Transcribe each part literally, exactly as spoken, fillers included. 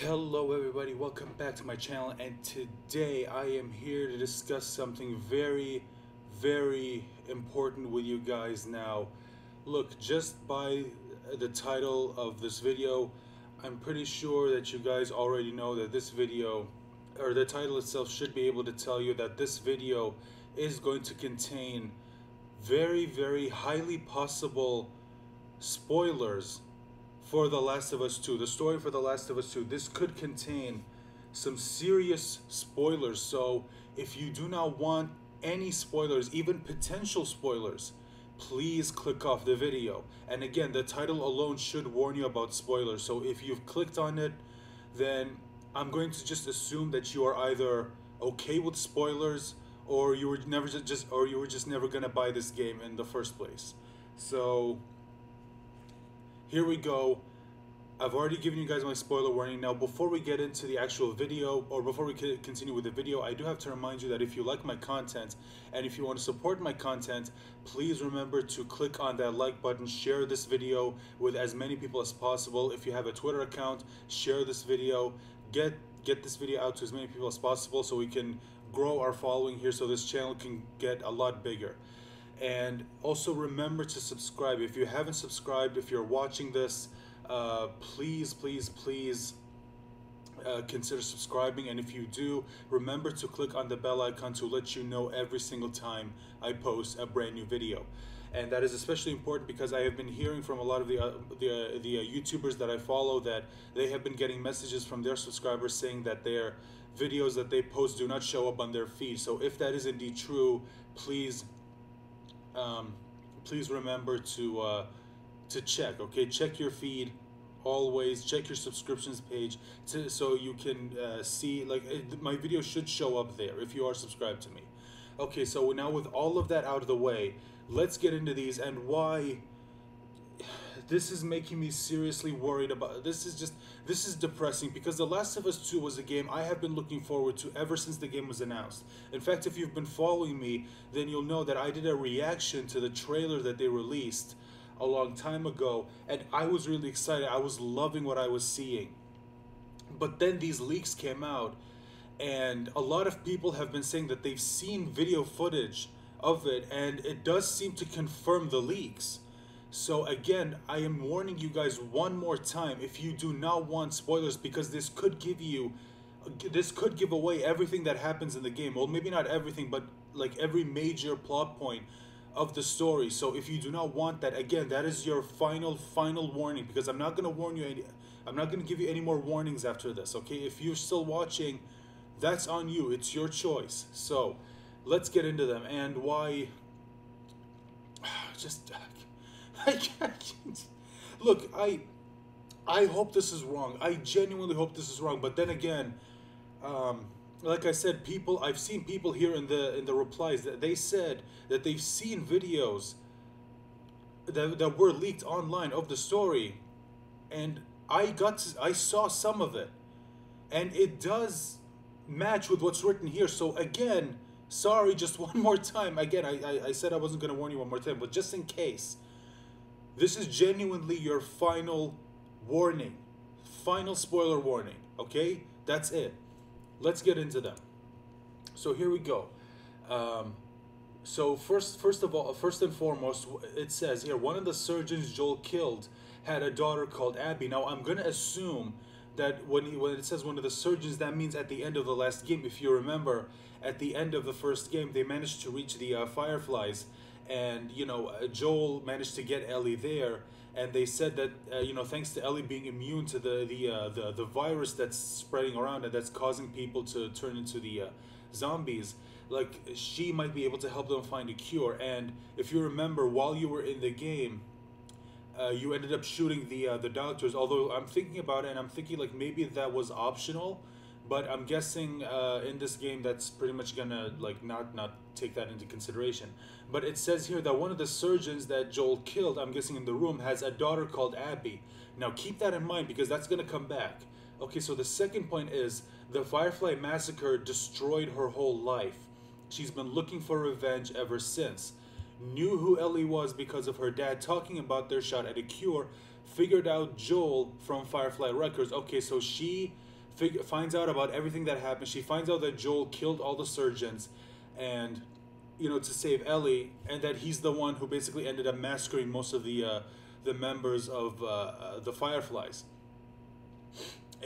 Hello everybody, welcome back to my channel, and today I am here to discuss something very, very important with you guys now. Look, just by the title of this video, I'm pretty sure that you guys already know that this video, or the title itself should be able to tell you that this video is going to contain very, very highly possible spoilers for The Last of Us two, the story for The Last of Us two. This could contain some serious spoilers, so if you do not want any spoilers, even potential spoilers, please click off the video. And again, the title alone should warn you about spoilers, so if you've clicked on it, then I'm going to just assume that you are either okay with spoilers or you were never just or you were just never gonna buy this game in the first place. So here we go. I've already given you guys my spoiler warning. Now, before we get into the actual video, or before we continue with the video, I do have to remind you that if you like my content, and if you want to support my content, please remember to click on that like button, share this video with as many people as possible. If you have a Twitter account, share this video, get, get this video out to as many people as possible so we can grow our following here, so this channel can get a lot bigger. And also remember to subscribe if you haven't subscribed. If you're watching this, uh, please please please uh, consider subscribing, and if you do, remember to click on the bell icon to let you know every single time I post a brand new video. And that is especially important because I have been hearing from a lot of the uh, the, uh, the uh, YouTubers that I follow that they have been getting messages from their subscribers saying that their videos that they post do not show up on their feed. So if that is indeed true, please Um, please remember to uh, to check, okay? Check your feed always, check your subscriptions page to, so you can uh, see, like, it, my video should show up there if you are subscribed to me. Okay, so now with all of that out of the way, let's get into these and why this is making me seriously worried about. This is just, this is depressing because The Last of Us two was a game I have been looking forward to ever since the game was announced. In fact, if you've been following me, then you'll know that I did a reaction to the trailer that they released a long time ago, and I was really excited. I was loving what I was seeing. But then these leaks came out, and a lot of people have been saying that they've seen video footage of it, and it does seem to confirm the leaks. So again, I am warning you guys one more time, if you do not want spoilers, because this could give you, this could give away everything that happens in the game. Well, maybe not everything, but like every major plot point of the story. So if you do not want that, again, that is your final, final warning, because I'm not going to warn you any, I'm not going to give you any more warnings after this, okay? If you're still watching, that's on you. It's your choice. So let's get into them and why. Just... I can't. Look, I I hope this is wrong. I genuinely hope this is wrong. But then again, um, like I said, people, I've seen people here in the in the replies that they said that they've seen videos that that were leaked online of the story, and I got to, I saw some of it, and it does match with what's written here. So again, sorry, just one more time. Again, I I, I said I wasn't gonna warn you one more time, but just in case. This is genuinely your final warning, final spoiler warning, okay? That's it. Let's get into them. So here we go. Um, so first first of all, first and foremost, it says here, one of the surgeons Joel killed had a daughter called Abby. Now I'm gonna assume that when, he, when it says one of the surgeons, that means at the end of the last game. If you remember, at the end of the first game, they managed to reach the uh, Fireflies, and you know, Joel managed to get Ellie there, and they said that uh, you know, thanks to Ellie being immune to the the, uh, the the virus that's spreading around and that's causing people to turn into the uh, zombies, like, she might be able to help them find a cure. And if you remember, while you were in the game, uh, you ended up shooting the uh, the doctors, although I'm thinking about it and I'm thinking like maybe that was optional, but I'm guessing uh, in this game that's pretty much gonna like not not take that into consideration. But it says here that one of the surgeons that Joel killed, I'm guessing in the room, has a daughter called Abby. Now keep that in mind because that's gonna come back. Okay, so the second point is the Firefly massacre destroyed her whole life. She's been looking for revenge ever since. Knew who Ellie was because of her dad talking about their shot at a cure figured out Joel from Firefly Records. Okay, so she fig finds out about everything that happened. She finds out that Joel killed all the surgeons and, you know, to save Ellie, and that he's the one who basically ended up massacring most of the, uh, the members of uh, uh, the Fireflies.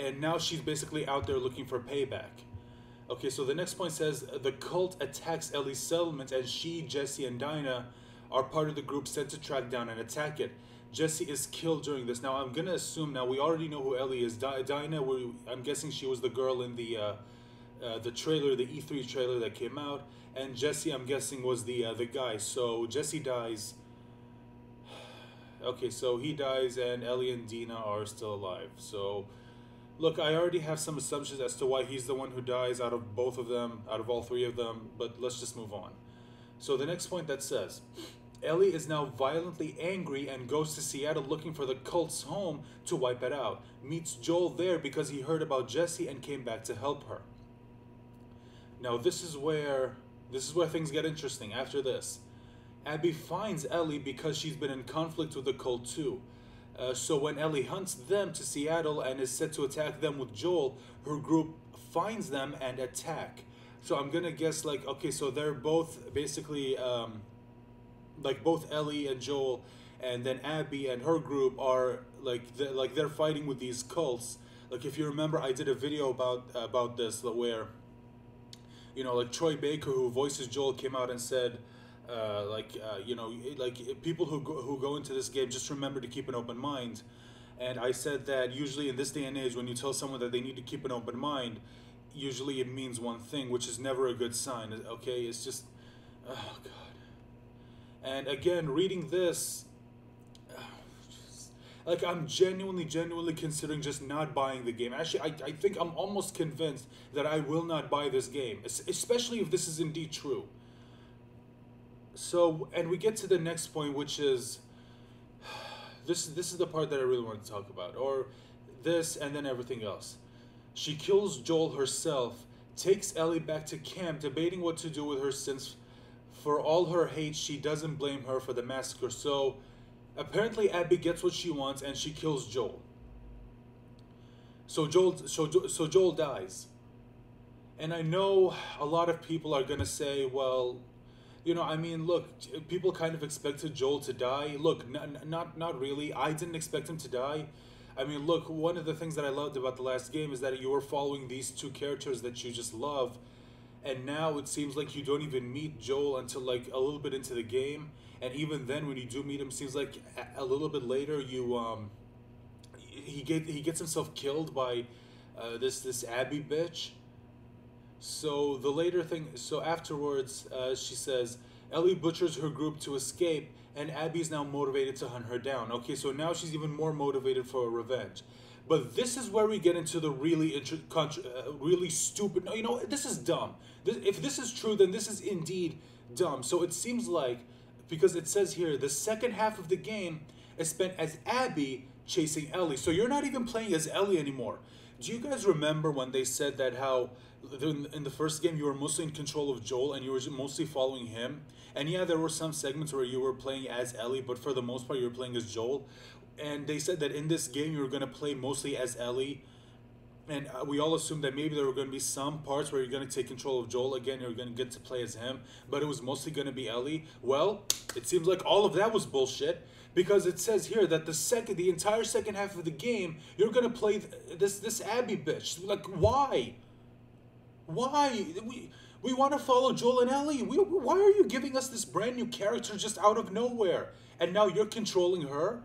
And now she's basically out there looking for payback. Okay, so the next point says, the cult attacks Ellie's settlement, and she, Jesse, and Dina are part of the group sent to track down and attack it. Jesse is killed during this. Now, I'm going to assume, now we already know who Ellie is. Di Dina, we, I'm guessing she was the girl in the uh, uh, the trailer, the E three trailer that came out. And Jesse, I'm guessing, was the, uh, the guy. So Jesse dies. Okay, so he dies, and Ellie and Dina are still alive. So... Look, I already have some assumptions as to why he's the one who dies out of both of them, out of all three of them, but let's just move on. So the next point that says, Ellie is now violently angry and goes to Seattle looking for the cult's home to wipe it out. Meets Joel there because he heard about Jesse and came back to help her. Now this is where, this is where things get interesting after this. Abby finds Ellie because she's been in conflict with the cult too. Uh, so when Ellie hunts them to Seattle and is set to attack them with Joel, her group finds them and attack. So I'm gonna guess, like, okay, so they're both basically, um, like, both Ellie and Joel, and then Abby and her group are like, they're, like they're fighting with these cults. Like, if you remember, I did a video about about this where, you know, like Troy Baker, who voices Joel, came out and said. Uh, like, uh, you know, like people who go, who go into this game, just remember to keep an open mind. And I said that usually in this day and age, when you tell someone that they need to keep an open mind, usually it means one thing, which is never a good sign. Okay, it's just, oh God. And again, reading this, oh, just, like, I'm genuinely, genuinely considering just not buying the game. Actually, I, I think I'm almost convinced that I will not buy this game, especially if this is indeed true. So, and we get to the next point, which is, this, this is the part that I really want to talk about, or this, and then everything else. She kills Joel herself, takes Ellie back to camp, debating what to do with her since, for all her hate, she doesn't blame her for the massacre. So, apparently Abby gets what she wants, and she kills Joel. So Joel, so, so Joel dies. And I know a lot of people are going to say, well... You know, I mean, look, people kind of expected Joel to die. Look, not, not not really. I didn't expect him to die. I mean, look, one of the things that I loved about the last game is that you were following these two characters that you just love. And now it seems like you don't even meet Joel until, like, a little bit into the game. And even then, when you do meet him, it seems like a little bit later, you, um, he, get, he gets himself killed by uh, this, this Abby bitch. So the later thing, so afterwards, uh, she says, Ellie butchers her group to escape, and Abby's now motivated to hunt her down. Okay, so now she's even more motivated for revenge. But this is where we get into the really, contra uh, really stupid, no, you know, this is dumb. This, if this is true, then this is indeed dumb. So it seems like, because it says here, the second half of the game is spent as Abby chasing Ellie. So you're not even playing as Ellie anymore. Do you guys remember when they said that how in the first game you were mostly in control of Joel and you were mostly following him? And yeah, there were some segments where you were playing as Ellie, but for the most part you were playing as Joel. And they said that in this game you were going to play mostly as Ellie. And we all assumed that maybe there were going to be some parts where you're going to take control of Joel again, you're going to get to play as him, but it was mostly going to be Ellie. Well, it seems like all of that was bullshit. Because it says here that the second, the entire second half of the game, you're gonna play th this this Abby bitch. Like, why? Why we we want to follow Joel and Ellie? We, why are you giving us this brand new character just out of nowhere? And now you're controlling her,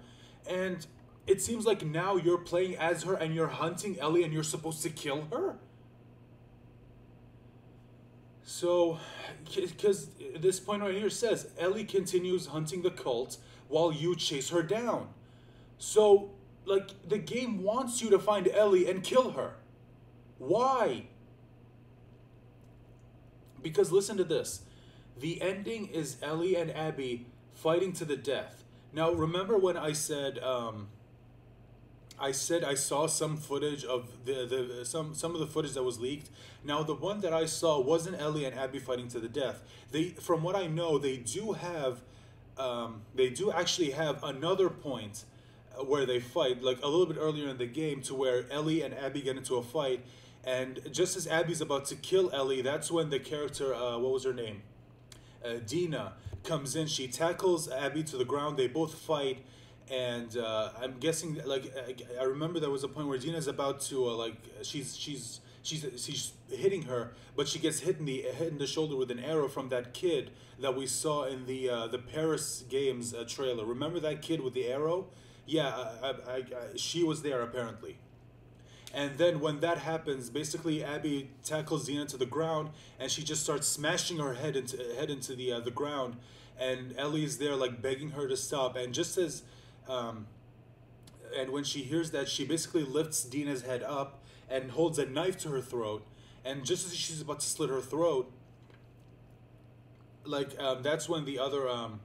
and it seems like now you're playing as her and you're hunting Ellie and you're supposed to kill her. So, because this point right here says Ellie continues hunting the cult while you chase her down. So, like, the game wants you to find Ellie and kill her. Why? Because listen to this. The ending is Ellie and Abby fighting to the death. Now, remember when I said, um, I said I saw some footage of the, the some some of the footage that was leaked. Now, the one that I saw wasn't Ellie and Abby fighting to the death. They, from what I know, they do have... Um, they do actually have another point where they fight, like a little bit earlier in the game, to where Ellie and Abby get into a fight, and just as Abby's about to kill Ellie, that's when the character, uh, what was her name? Uh, Dina comes in. She tackles Abby to the ground. They both fight, and uh, I'm guessing, like, I, I remember there was a point where Dina's about to, uh, like, she's she's she's she's hitting her, but she gets hit in the hit in the shoulder with an arrow from that kid that we saw in the uh, the Paris Games uh, trailer. Remember that kid with the arrow? Yeah, I, I, I, she was there apparently. And then when that happens, basically Abby tackles Dina to the ground, and she just starts smashing her head into head into the uh, the ground. And Ellie is there, like, begging her to stop. And just as, um, and when she hears that, she basically lifts Dina's head up and holds a knife to her throat. And just as she's about to slit her throat, like, um, that's when the other um,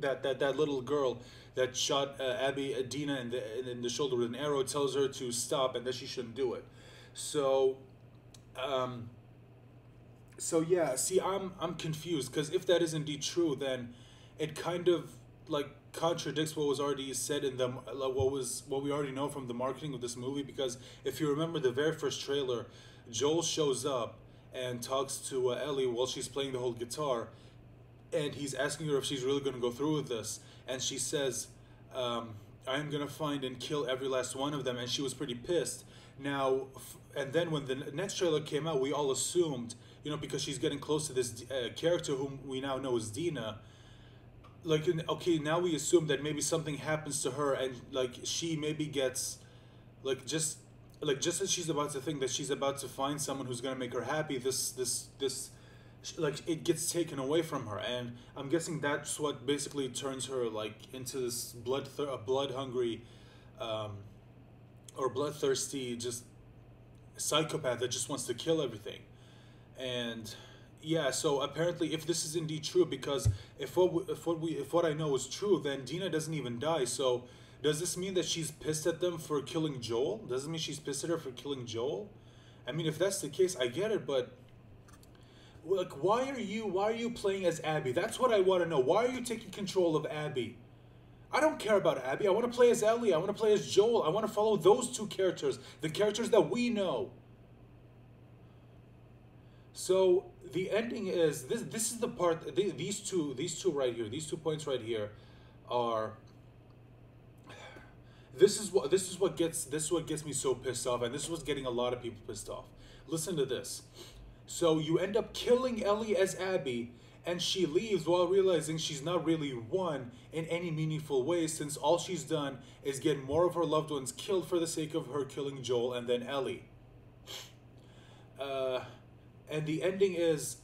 that that that little girl that shot uh, Abby, uh, Dina in the, in the shoulder with an arrow tells her to stop and that she shouldn't do it. So, um, so yeah, see, I'm, I'm confused, because if that is indeed true, then it kind of, like, contradicts what was already said in the, like, what was, what we already know from the marketing of this movie, because if you remember the very first trailer, Joel shows up and talks to uh, Ellie while she's playing the whole guitar, and he's asking her if she's really going to go through with this. And she says, um, I'm going to find and kill every last one of them. And she was pretty pissed. Now, f and then when the next trailer came out, we all assumed, you know, because she's getting close to this uh, character whom we now know is Dina. Like, okay, now we assume that maybe something happens to her, and, like, she maybe gets, like, just, like, just as she's about to think that she's about to find someone who's going to make her happy, this, this, this, like, it gets taken away from her. And I'm guessing that's what basically turns her, like, into this blood a blood hungry um, or bloodthirsty just psychopath that just wants to kill everything. And yeah, so apparently if this is indeed true, because if what we, if what we if what I know is true, then Dina doesn't even die. So does this mean that she's pissed at them for killing Joel? Doesn't mean she's pissed at her for killing Joel? I mean, if that's the case, I get it, but like, why are you why are you playing as Abby? That's what I want to know. Why are you taking control of Abby? I don't care about Abby. I want to play as Ellie. I want to play as Joel. I want to follow those two characters, the characters that we know. So the ending is this. This is the part. Th these two, these two right here, these two points right here, are. This is what this is what gets this is what gets me so pissed off, and this is what's getting a lot of people pissed off. Listen to this. So you end up killing Ellie as Abby, and she leaves while realizing she's not really won in any meaningful way, since all she's done is get more of her loved ones killed for the sake of her killing Joel and then Ellie. Uh, and the ending is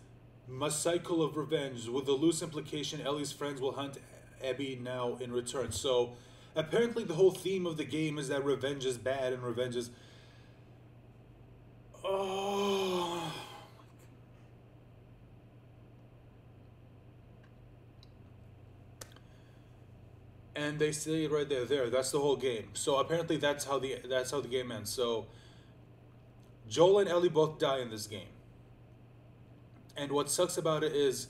a cycle of revenge, with the loose implication Ellie's friends will hunt Abby now in return. So apparently the whole theme of the game is that revenge is bad and revenge is... Oh... And they say right there, there. That's the whole game. So apparently, that's how the that's how the game ends. So Joel and Ellie both die in this game. And what sucks about it is,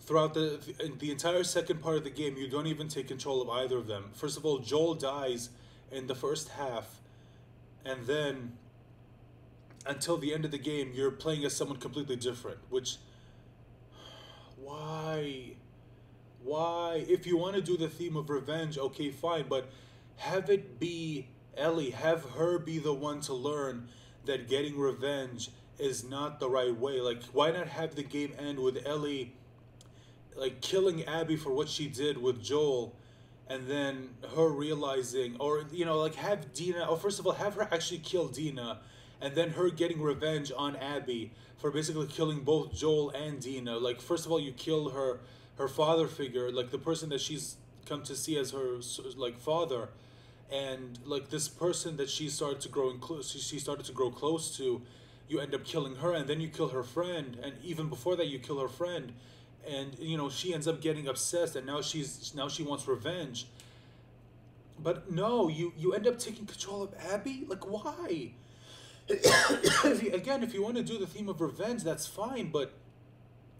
throughout the the entire second part of the game, you don't even take control of either of them. First of all, Joel dies in the first half, and then until the end of the game, you're playing as someone completely different. Which, why? Why? If you want to do the theme of revenge, okay, fine, but have it be Ellie. Have her be the one to learn that getting revenge is not the right way. Like, why not have the game end with Ellie, like, killing Abby for what she did with Joel, and then her realizing, or, you know, like, have Dina, or first of all, have her actually kill Dina, and then her getting revenge on Abby for basically killing both Joel and Dina. Like, first of all, you kill her... her father figure, like the person that she's come to see as her, like, father, and like this person that she started to grow in close, she started to grow close to, you end up killing her, and then you kill her friend, and even before that you kill her friend, and you know she ends up getting obsessed, and now she's now she wants revenge. But no, you you end up taking control of Abby. Like, why? Again, if you want to do the theme of revenge, that's fine, but.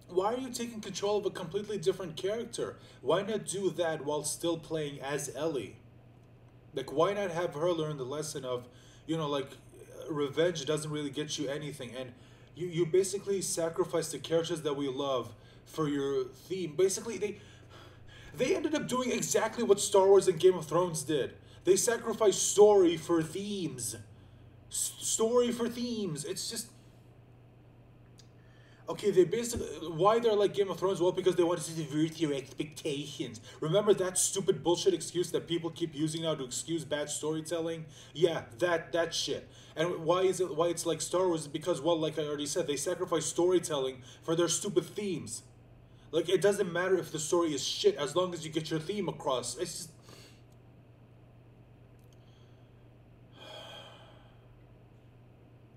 Why are you taking control of a completely different character? Why not do that while still playing as Ellie? Like, why not have her learn the lesson of, you know, like, revenge doesn't really get you anything, and you you basically sacrifice the characters that we love for your theme. Basically, they they ended up doing exactly what Star Wars and Game of Thrones did. They sacrificed story for themes. S story for themes. It's just... Okay, they basically... Why they're like Game of Thrones? Well, because they want to subvert your expectations. Remember that stupid bullshit excuse that people keep using now to excuse bad storytelling? Yeah, that that shit. And why is it why it's like Star Wars? Because, well, like I already said, they sacrifice storytelling for their stupid themes. Like, it doesn't matter if the story is shit as long as you get your theme across. It's just...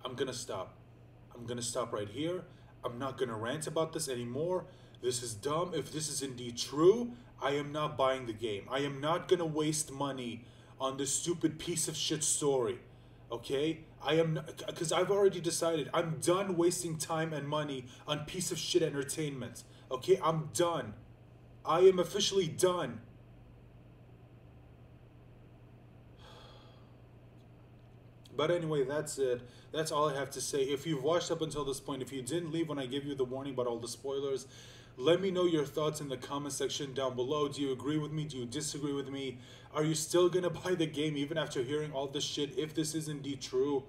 I'm gonna stop. I'm gonna stop right here. I'm not gonna rant about this anymore. This is dumb. If this is indeed true, I am not buying the game. I am not gonna waste money on this stupid piece of shit story. Okay? I am not, because I've already decided I'm done wasting time and money on piece of shit entertainment. Okay? I'm done. I am officially done. But anyway, that's it. That's all I have to say. If you've watched up until this point, if you didn't leave when I gave you the warning about all the spoilers, let me know your thoughts in the comment section down below. Do you agree with me? Do you disagree with me? Are you still going to buy the game even after hearing all this shit, if this is indeed true?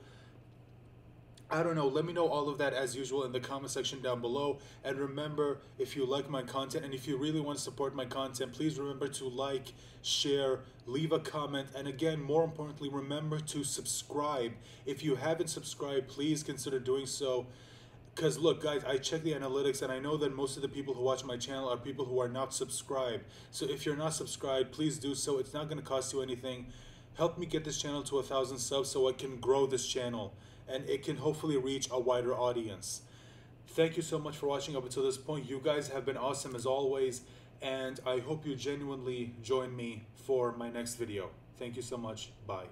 I don't know. Let me know all of that as usual in the comment section down below. And remember, if you like my content and if you really want to support my content, please remember to like, share, leave a comment. And again, more importantly, remember to subscribe. If you haven't subscribed, please consider doing so. Because look, guys, I check the analytics and I know that most of the people who watch my channel are people who are not subscribed. So if you're not subscribed, please do so. It's not going to cost you anything. Help me get this channel to a thousand subs so I can grow this channel. And it can hopefully reach a wider audience. Thank you so much for watching up until this point. You guys have been awesome as always, and I hope you genuinely join me for my next video. Thank you so much. Bye.